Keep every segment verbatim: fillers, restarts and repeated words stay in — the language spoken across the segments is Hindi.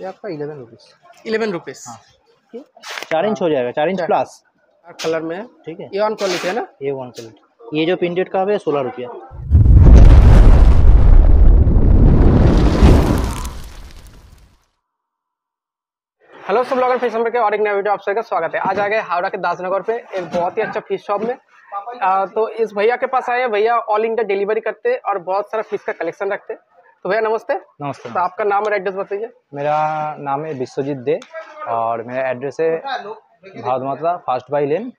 ये आपका इलेवन रुपीस इलेवन रुपीस चार इंच हो जाएगा, चार इंच प्लस कलर में है, ठीक है। ये वन क्वालिटी है ना, ये वन क्वालिटी। ये जो प्रिंटेड का है सोलह रुपया। हेलो सब ब्लॉगर फिश नंबर के और एक नया वीडियो आप सभी का स्वागत है। आज आ गए हावड़ा के दासनगर पे एक बहुत ही अच्छा फिश शॉप में। आ, तो इस भैया के पास आए, भैया ऑल इंडिया डिलीवरी करते और बहुत सारा फिश का कलेक्शन रखते। तो भैया नमस्ते। नमस्ते। तो आपका नाम और एड्रेस बताइए। मेरा नाम है विश्वजीत दे और मेरा एड्रेस है Bharat Mata fast by lane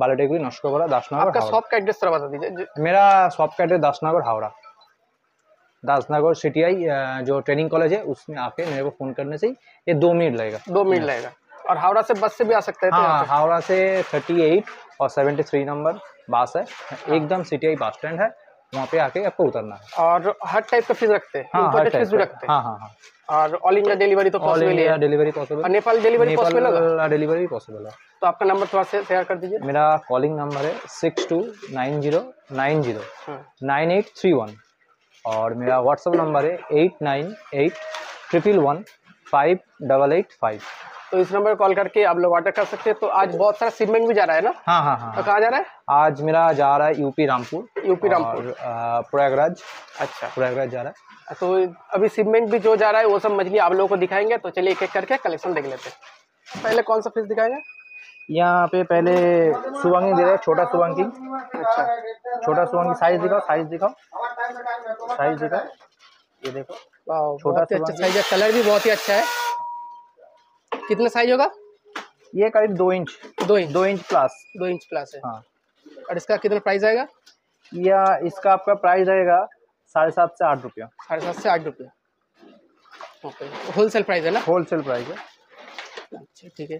बालोटेगुड़ी नस्कोबरा Dasnagar. आपका शॉप का एड्रेस बता दीजिए। मेरा शॉप का एड्रेस दासनगर हावड़ा, दासनगर सिटी आई जो ट्रेनिंग कॉलेज है उसमें आके मेरे को फोन करने से ये दो मिनट लगेगा, दो मिनट लगेगा। और हावड़ा से बस से भी आ सकते हैं। हाँ, हावड़ा से अड़तीस और तिहत्तर नंबर बस है, एकदम सिटी आई बस स्टैंड है, वहाँ पे आके आपको उतरना है। और हर टाइप का फिश रखते हैं। हाँ, हर टाइप भी रखते हैं। हाँ हाँ हाँ। और ऑल इंडिया डिलीवरी तो पॉसिबल है, delivery possible, Nepal delivery possible है, डिलीवरी पॉसिबल है। तो आपका नंबर थोड़ा सा शेयर कर दीजिए। मेरा कॉलिंग नंबर है six two nine zero nine zero nine eight three one और मेरा व्हाट्सअप नंबर है eight nine eight triple one five double eight five. तो इस नंबर पर कॉल करके आप लोग ऑर्डर कर सकते हैं। तो आज बहुत सारा शिपमेंट भी जा रहा है ना। हाँ हाँ हाँ। तो कहाँ जा रहा है? आज मेरा जा रहा है यूपी रामपुर, यूपी रामपुर प्रयागराज। अच्छा, प्रयागराज जा रहा है। तो अभी शिपमेंट भी जो जा रहा है वो सब मछली आप लोगों को दिखाएंगे। तो चलिए एक एक करके कलेक्शन देख लेते हैं। पहले कौन सा फिश दिखाएंगे? यहाँ पे पहले सुवांगी दे रहा है, छोटा सुवांगी। अच्छा, छोटा सुवांगी साइज दिखाओ, साइज दिखाओ, साइज दिखाओ। ये देखो, छोटा से अच्छा साइज है, कलर भी बहुत ही अच्छा है। कितना साइज होगा ये? करीब दो इंच, दो इंच दो इंच प्लस, दो इंच प्लस है। हाँ। और इसका कितना प्राइस आएगा? या इसका आपका प्राइस रहेगा साढ़े सात से आठ रुपया, साढ़े सात से आठ रुपया। ओके, होलसेल प्राइस है ना? होलसेल प्राइस है। अच्छा, ठीक है।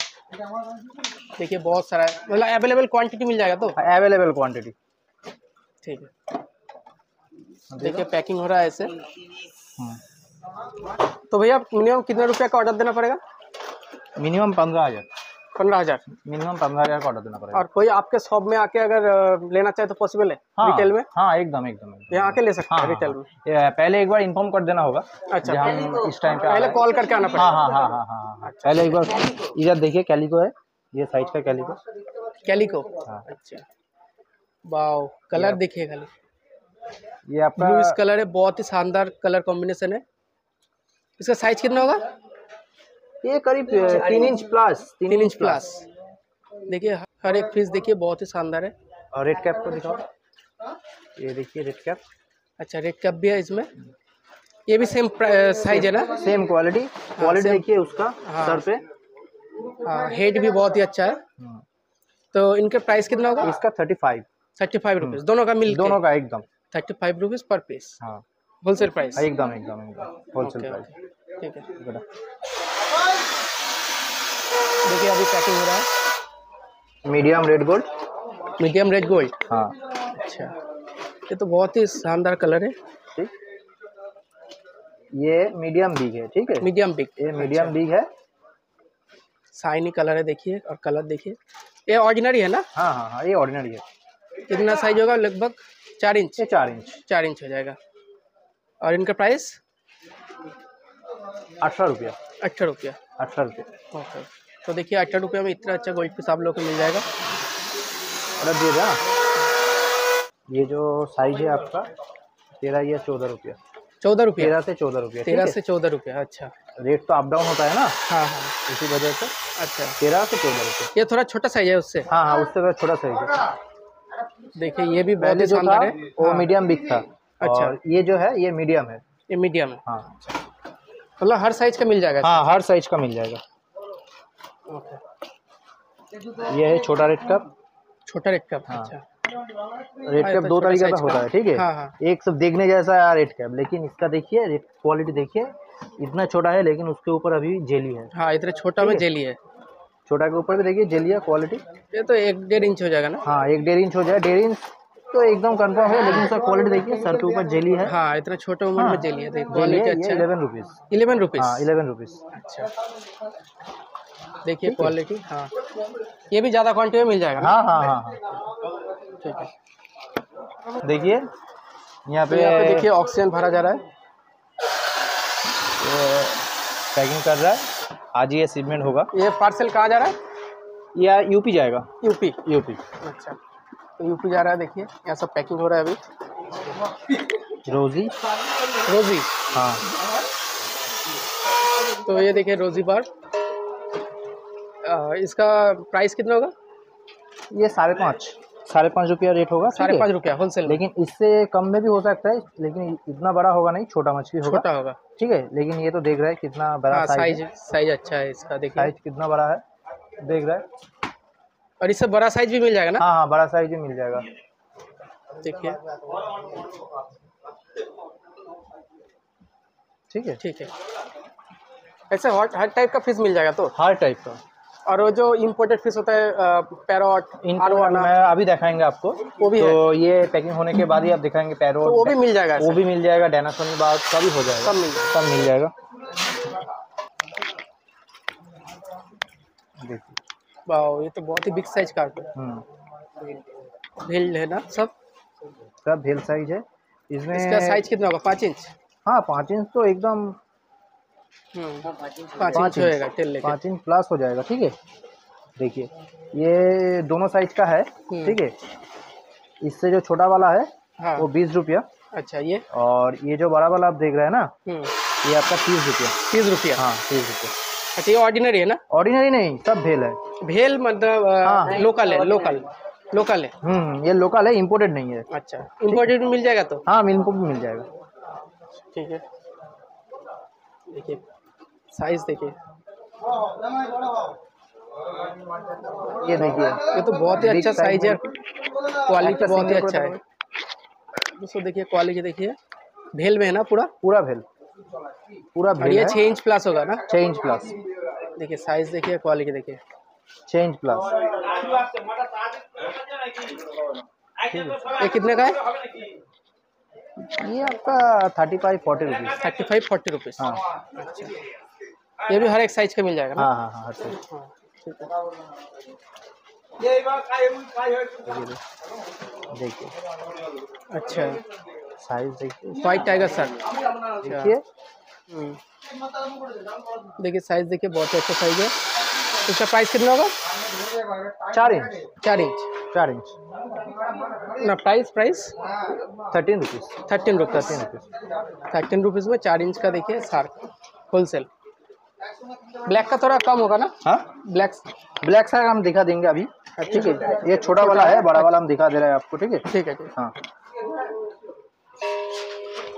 देखिए बहुत सारा है, मतलब अवेलेबल क्वांटिटी मिल जाएगा। तो अवेलेबल क्वांटिटी, ठीक है। देखिए पैकिंग हो रहा है ऐसे। हाँ। तो भैया मिनिमम कितने रुपए का ऑर्डर देना पड़ेगा? मिनिमम पंद्रह हज़ार पंद्रह हज़ार मिनिमम पंद्रह हज़ार का ऑर्डर देना पड़ेगा। और कोई आपके शॉप में आके अगर लेना चाहे तो पॉसिबल है? हाँ, रिटेल में। हाँ, एकदम एकदम यहाँ आके ले सकते हैं। हाँ, रिटेल में। हाँ, पहले एक बार इन्फॉर्म कर देना होगा। अच्छा, हम इस टाइम पे पहले कॉल करके आना पड़ेगा। हाँ हाँ हाँ हाँ हाँ। पहले एक बार इधर देखिए, कैलिको है, ये साइज का कैलिको, कैलिको। हाँ। अच्छा, वाओ, कलर देखिए खाली, ये आपका ब्लू कलर है, बहुत ही शानदार कलर कॉम्बिनेशन है। इसका साइज कितना होगा? ये करीब तीन इंच प्लस, तीन इंच प्लस। देखिए हर एक फिश देखिए बहुत ही शानदार है। और रेड कैप को दिखाओ, ये देखिए रेड कैप। अच्छा, रेड कैप भी है इसमें। ये भी सेम साइज है ना, सेम क्वालिटी। क्वालिटी देखिए उसका सर पे। हाँ, हेड भी बहुत ही अच्छा है। तो इनका प्राइस कितना होगा? इसका thirty five thirty five rupees दोनों का मिल, दोनों का एकदम thirty five rupees per piece. हाँ, होलसेल प्राइस, एकदम एकदम होलसेल प्राइस, ठीक है। देखिए अभी पैकिंग हो रहा है। Medium red gold, medium red gold. हाँ। अच्छा, ये तो बहुत ही शानदार कलर है। ठीक, ये मीडियम बिग है। ठीक है, मीडियम बिग, ये मीडियम बिग है। शाइनी कलर है देखिए, और कलर देखिए। ये ऑर्डिनरी है ना? हाँ हाँ हाँ, ये ऑर्डिनरी है। कितना साइज होगा? लगभग चार इंच, चार इंच चार इंच हो जाएगा। और इनका प्राइस अठारह रुपया, अठारह रुपया अठारह रुपया ओके। तो देखिए अठारह रुपया में इतना अच्छा गोल्ड फिश आप लोग को मिल जाएगा। और दे रहा, ये जो साइज है आपका तेरह या चौदह रुपया, चौदह रुपया तेरह से चौदह रुपया तेरह से चौदह रुपया अच्छा, रेट तो अप डाउन होता है ना। हाँ हाँ, इसी वजह से। अच्छा, तेरह से चौदह रुपया। ये थोड़ा छोटा साइज है उससे। हाँ हाँ, उससे छोटा साइज है। देखिए ये भी बहुत शानदार है, वो मीडियम बिग था। अच्छा, ये जो है ये मीडियम है, ये मीडियम है। हाँ, मतलब हर साइज का मिल जाएगा। हाँ, हर साइज का मिल जाएगा। ओके, ये है छोटा रेड कप, छोटा रेड कप। हाँ। अच्छा, रेड कप दो तरीके का होता है, ठीक है। हाँ, हाँ। एक सब देखने जैसा है रेड कप, लेकिन इसका देखिए रेड क्वालिटी देखिए, इतना छोटा है लेकिन उसके ऊपर अभी जेली है। हाँ, इतना छोटा में जेली है, छोटा के ऊपर भी देखिए जेली है। क्वालिटी ये तो एक डेढ़ इंच हो जाएगा ना। हाँ, एक डेढ़ इंच हो जाए, डेढ़ इंच तो एकदम कंफर्म है, लेकिन उसका क्वालिटी देखिए, सर के ऊपर जेली है। हाँ, इतना छोटा उम्र में जेली है, देखिए क्वालिटी अच्छा। Eleven rupees, eleven rupees. हाँ, इलेवन रुपीस। अच्छा, देखिए क्वालिटी। हाँ, ये भी ज़्यादा क्वांटिटी में मिल जाएगा। हाँ हाँ हाँ, ठीक है। देखिए यहाँ पे, यहाँ पे देखिए ऑक्सीजन भरा जा रहा है। पैकिंग कर रहा है, आज ही अचीवमेंट होगा। ये पार्सल कहाँ जा रहा है? या यूपी जाएगा। यूपी यूपी अच्छा, तो यूपी जा रहा है। देखिए यहाँ सब पैकिंग हो रहा है अभी। रोजी रोजी हाँ, तो ये देखिए रोजी बार। आ, इसका प्राइस कितना होगा? ये साढ़े पाँच साढ़े पाँच रुपया रेट होगा। साढ़े पाँच रुपया होलसेल, लेकिन इससे कम में भी हो सकता है, लेकिन इतना बड़ा होगा नहीं, छोटा मछली होगा। छोटा होगा ठीक है, लेकिन ये तो देख रहा है कितना बड़ा। हाँ, साइज साइज अच्छा है इसका, देखिए साइज कितना बड़ा है, देख रहा है। और इससे बड़ा साइज भी मिल जाएगा ना? हाँ हाँ, बड़ा साइज भी मिल जाएगा। देखिए ठीक है ठीक है, ऐसे हर टाइप का फिश मिल जाएगा। तो हर टाइप का, और वो जो इम्पोर्टेड फिश होता है पैरोट, आरवाना, मैं अभी दिखाएंगे आपको, वो भी तो है। ये पैकिंग होने के बाद ही आप दिखाएंगे पैरोट, तो वो भी मिल जाएगा। वो भी मिल जाएगा, डायनासोर बाग सभी हो जाएगा, सब मिल जाएगा, सब मिल जाएगा। देखिए वाओ, ये तो बहुत ही बिग साइज का भेल है ना, सब सब भेल साइज है। इसमें इसका साइज कितना होगा? पाँच इंच हाँ, पाँच इंच तो एकदम पाँच होएगा, पाँच इंच प्लस हो जाएगा। ठीक है, देखिए ये दोनों साइज का है। ठीक है, इससे जो छोटा वाला है हाँ। वो बीस रुपया। अच्छा ये, और ये जो बड़ा वाला आप देख रहे हैं ना, ये आपका तीस रुपया। तीस रुपया हाँ, तीस रुपया। अच्छा ये ऑर्डिनरी है ना? ऑर्डिनरी नहीं, सब भेल है। भेल मतलब हाँ, लोकल है। लोकल लोकल है हम्म, ये लोकल है, इम्पोर्टेड नहीं है। अच्छा इम्पोर्टेड मिल जाएगा तो? हाँ इम्पोर्टेड मिल जाएगा। ठीक है, देखिए साइज देखिए, ये देखिए ये तो बहुत ही अच्छा साइज है, क्वालिटी बहुत ही अच्छा है। दोस्तों देखिए क्वालिटी देखिए, भेल में है ना, पूरा पूरा भेल, पूरा भेल। ये छः इंच प्लस होगा ना? छः इंच प्लस। देखिए साइज देखिए, क्वालिटी देखिए, छः इंच प्लस। ये कितने का है? ये आपका thirty five forty rupees. Thirty five forty rupees हाँ। अच्छा ये भी हर एक साइज का मिल जाएगा ना? हाँ हाँ हाँ हर साइज हाँ। ठीक है, देखिए अच्छा साइज देखिए, वाइट टाइगर सर देखिए, देखिए साइज देखिए, बहुत अच्छा साइज है। इसका प्राइस कितना होगा? चार इंच चार इंच चार इंच ना? Price price thirteen rupees thirteen rupees thirteen rupees thirteen rupees में चार इंच का। देखिए सार्क होलसेल। ब्लैक का थोड़ा कम होगा ना? हाँ ब्लैक ब्लैक सार्क हम दिखा देंगे अभी। ठीक है, ये छोटा वाला है, बड़ा वाला हम दिखा दे रहे हैं आपको। ठीक है ठीक है हाँ।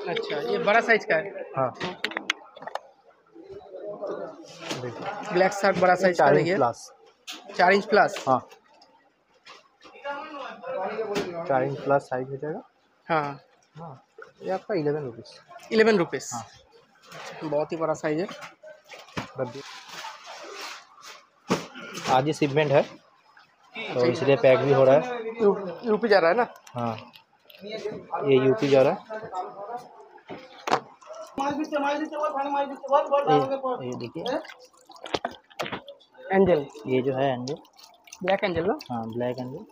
अच्छा ये बड़ा साइज का है हाँ, ब्लैक सार्क बड़ा साइज का। देखिए चार इंच प्लस हाँ, चार इंच प्लस साइज हो जाएगा हाँ हाँ। ये आपका इलेवन रुपीज़ इलेवन रुपीज़ हाँ, बहुत ही बड़ा साइज है। आज ही शिपमेंट है तो इसलिए पैक भी हो रहा है। यूपी जा रहा है ना? हाँ ये यूपी जा रहा है। ये देखिए एंजल, ये जो है एंजल, ब्लैक एंजल ना? हाँ ब्लैक एंजल।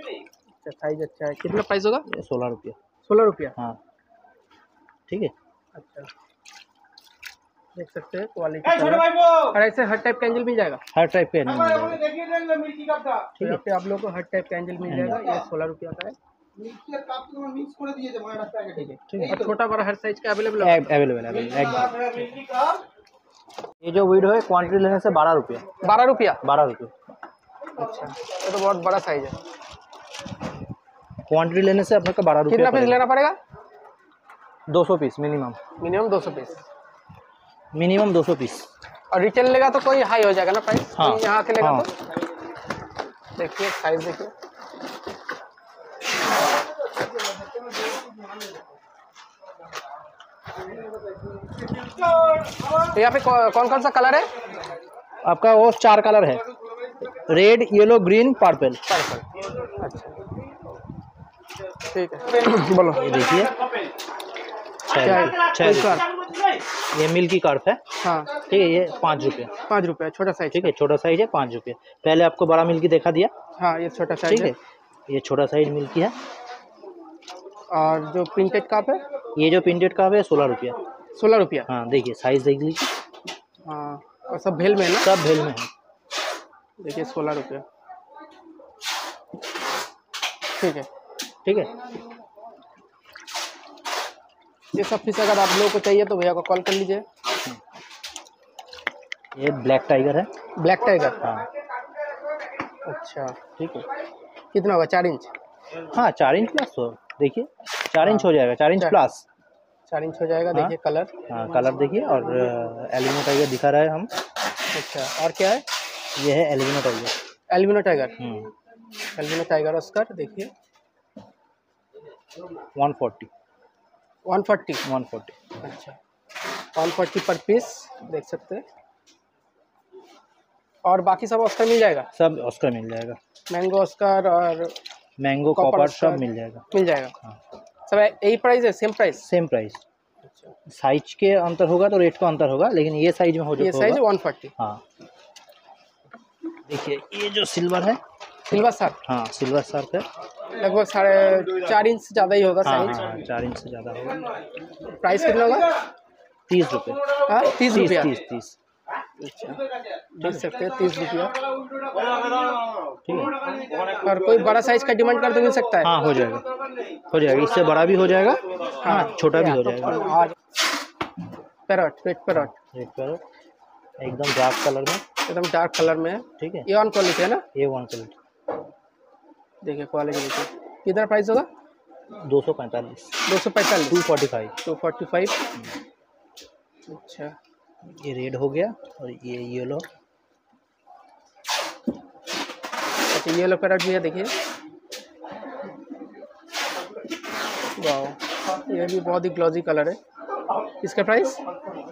अच्छा साइज अच्छा है। कितना प्राइस होगा? सोलह रुपया सोलह रुपया हाँ। ठीक है, अच्छा देख सकते हैं क्वालिटी, और ऐसे हर टाइप का एंजल मिल जाएगा। हर टाइप का एंजल मिल जाएगा ठीक है, आप लोगों को हर टाइप का एंजल मिल जाएगा। ये सोलह रुपया का है। ठीक है, छोटा बड़ा हर साइज का अवेलेबल है। अवेलेबल है। ये जो वीडियो है क्वान्टिटी लेने से बारह रुपया बारह रुपया बारह रुपया अच्छा, ये तो बहुत बड़ा साइज है। क्वांटिटी लेने से आपको बारह रुपये। कितना पीस लेना पड़ेगा? दो सौ पीस मिनिमम। मिनिमम दो सौ पीस मिनिमम दो सौ पीस। और रिटेल लेगा तो कोई हाई हो जाएगा ना प्राइस हाँ, यहाँ के लेगा हाँ। तो देखिए साइज देखिए, तो यहाँ पे कौन कौन सा कलर है आपका? वो चार कलर है, रेड येलो ग्रीन पर्पल। अच्छा ठीक है बोलो। ये देखिए ये मिल्की कार्प है हाँ। ठीक है, ये पाँच रुपये पाँच रुपये छोटा साइज। ठीक है छोटा साइज है, पाँच रुपये। पहले आपको बड़ा मिल्की देखा दिया हाँ, ये छोटा साइज। ठीक है, ये छोटा साइज मिल्की है। और जो प्रिंटेड कार्प है, ये जो प्रिंटेड कार्प है सोलह रुपया सोलह रुपया। हाँ देखिए साइज देख लीजिए। हाँ और सब भेल में है ना? सब भेल में है। देखिए सोलह रुपया। ठीक है ठीक है। ये सब फिश अगर आप लोगों को चाहिए तो भैया को कॉल कर लीजिए। ये ब्लैक टाइगर है। Black tiger? हाँ। अच्छा ठीक है। कितना होगा? चार इंच? हाँ चार इंच प्लस हो। देखिए चार इंच हो जाएगा। चार इंच प्लस चार इंच हो जाएगा। देखिए कलर। हाँ कलर देखिए। और एल्बिनो टाइगर दिखा रहा है हम। अच्छा और क्या है? ये है albino tiger. Albino tiger. Albino tiger oscar देखिए। One forty one forty one forty. अच्छा वन फोर्टी पर पीस देख सकते हैं। और बाकी सब ऑस्कर मिल जाएगा? सब ऑस्कर मिल जाएगा। मैंगो ऑस्कर और मैंगो कॉपर सब मिल जाएगा। मिल जाएगा। हाँ सब यही प्राइस है? Same price. Same price. अच्छा साइज के अंतर होगा तो रेट का अंतर होगा, लेकिन ये साइज में हो जाएगा। ये साइज वन फोर्टी। हाँ देखिए ये जो सिल्वर है। Silver shark? हाँ सिल्वर शार्क है। लगभग साढ़े चार इंच से ज़्यादा ही होगा साइज। हाँ चार इंच से ज़्यादा होगा। प्राइस कितना होगा? तीस रुपये। हाँ तीस रुपये। तीस तीस देख सकते हैं। तीस रुपया ठीक है। और कोई बड़ा साइज का डिमांड कर तो मिल सकता है? हाँ हो जाएगा हो जाएगा। इससे बड़ा भी हो जाएगा। हाँ छोटा भी हो जाएगा। Parrot? Red parrot. Red parrot एकदम डार्क कलर में। एकदम डार्क कलर में है। ठीक है। ए वन क्वालिटी है ना? A one quality. देखिए क्वालिटी देखिए। कितना प्राइस होगा? दो सौ पैंतालीस दो सौ पैंतालीस two forty five two forty five अच्छा ये रेड हो गया। और ये येलो। अच्छा येलो पैरट भी है देखिए। वाह ये भी बहुत ही ग्लॉजी कलर है। इसका price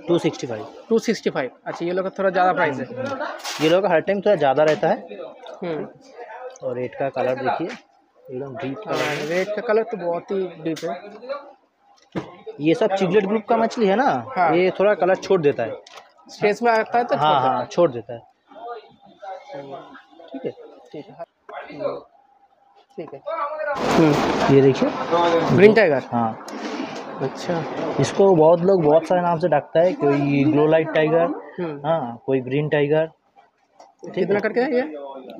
two sixty five two sixty five. अच्छा येलो का थोड़ा ज़्यादा प्राइस है। येलो का हर टाइम थोड़ा ज़्यादा रहता है। और रेड का कलर देखिए एकदम डीप कलर। रेड का कलर तो बहुत ही डीप है। ये सब चिगलेट ग्रुप का मछली है ना। हाँ। ये थोड़ा कलर छोड़ देता है स्ट्रेस में आता है तो। हाँ हाँ छोड़ देता है। ठीक है ठीक है ठीक है। ये देखिए ग्रीन टाइगर। हाँ अच्छा इसको बहुत लोग बहुत सारे नाम से डाकता है। कोई ग्लो लाइट टाइगर। हाँ कोई ग्रीन टाइगर। कितना करके है ये?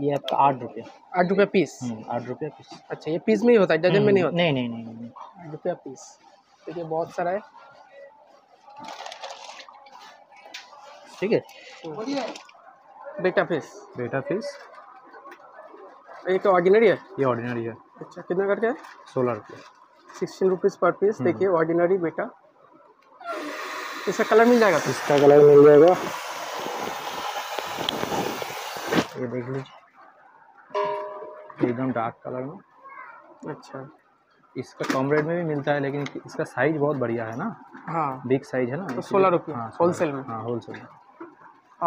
ये आपका आठ रुपये। आठ रुपये पीस। आठ रुपये पीस। अच्छा ये पीस में ही होता है, डजन में नहीं होता? नहीं नहीं नहीं आठ रुपया पीस। देखिए बहुत सारा है। ठीक है। बेटा फिश। बेटा फिश ये तो ऑर्डिनरी है। ये ऑर्डिनरी है। अच्छा कितना करके है? सोलह रुपये। Sixteen rupees per piece. देखिए ऑर्डिनरी बेटा। इसका कलर मिल जाएगा? इसका कलर मिल जाएगा। ये देख लीजिए एकदम डार्क कलर में। अच्छा इसका कम रेट में भी मिलता है, लेकिन इसका साइज बहुत बढ़िया है ना। हाँ बिग साइज है ना। तो सोलह रुपये होलसेल में। हाँ होलसेल में।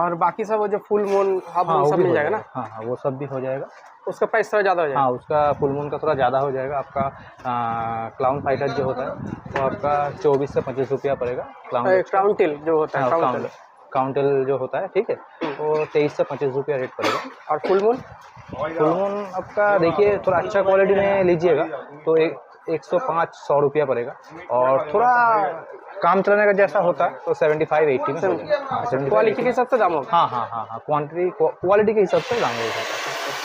और बाकी सब वो जो फुल मून हाफ मून सब मिल जाएगा ना? हाँ हाँ वो सब भी हो जाएगा। उसका प्राइस थोड़ा ज़्यादा हो जाएगा। हाँ उसका फुल मून का थोड़ा ज़्यादा हो जाएगा। आपका क्लाउन फाइटर जो होता है वो आपका चौबीस से पच्चीस रुपया पड़ेगा। क्लाउन क्लाउन टेल जो होता है। क्लाउन काउंटेल जो होता है ठीक है वो तेईस से पच्चीस रुपया रेट पड़ेगा। और फुल मून? फुल मून आपका देखिए थोड़ा अच्छा क्वालिटी में लीजिएगा तो एक एक सौ पाँच सौ रुपया पड़ेगा। और थोड़ा काम चलाने का जैसा होता है तो सेवेंटी फाइव एट्टी में। क्वालिटी के हिसाब से दाम होगा। हाँ हाँ हाँ हाँ क्वान्टिटी क्वालिटी के हिसाब से दाम होगा।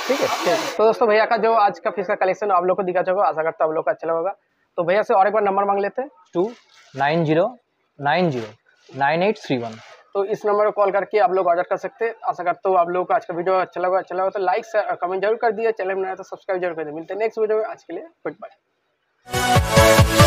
ठीक है। तो दोस्तों भैया का जो आज का फिश का कलेक्शन आप लोग को दिखा चुका, आशा करता हूँ आप लोग को अच्छा लगेगा। तो भैया से और एक बार नंबर मांग लेते हैं। Two nine zero nine zero nine eight three one. तो इस नंबर पर कॉल करके आप लोग ऑर्डर कर सकते हैं। आशा करता हूँ आप लोगों को आज का वीडियो अच्छा लगा। अच्छा लगा तो लाइक और कमेंट जरूर कर दिए। चैनल में नया तो सब्सक्राइब जरूर कर दिए। मिलते हैं नेक्स्ट वीडियो में। आज के लिए गुड बाय।